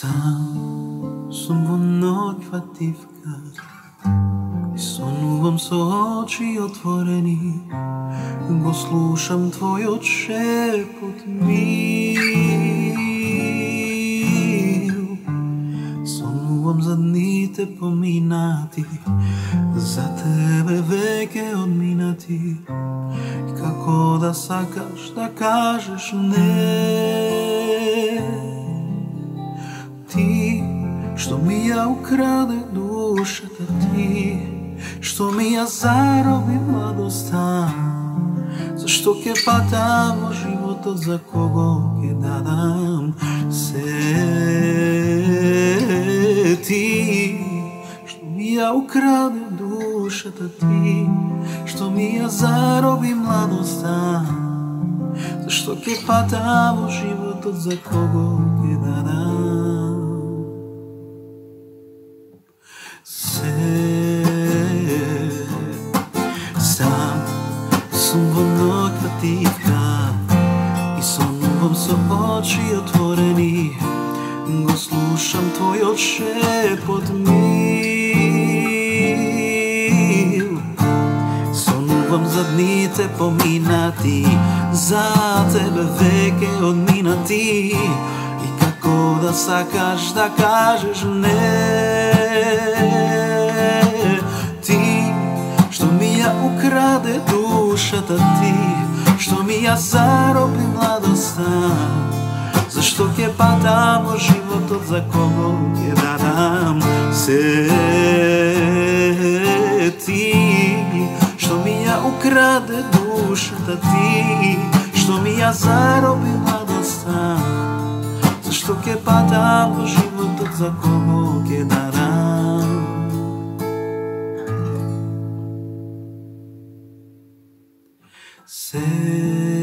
Σαν στον βουνό κρατήθηκα, сонувам со очи отворени, го слушам твојот шепот мил. Сонувам за дните поминати, за тебе веќе одминати, како да сакаш да кажеш не. Ти што ми ја украде душата, ти што ми ја зароби младоста, зашто ке патам во животот, за кого ке дадам се. Ти што ми ја украде душата, ти што ми ја зароби младоста, зашто ке патам во животот, за кого ке дадам се. I sonubam sa oči otvoreni, go slušam tvojot šepot mil. Sonubam za dnite pominati, za tebe veke odminati, i kako da sakaš da kažeš ne. Ti što mi ja ukrade dušata, ti што ми ја зароби младоста, зашто ќе падам во животот, за кого ќе дадам се. Ти што ми ја украде душата, ти што ми ја зароби младоста, зашто ќе падам во животот, за кого ќе дадам. Say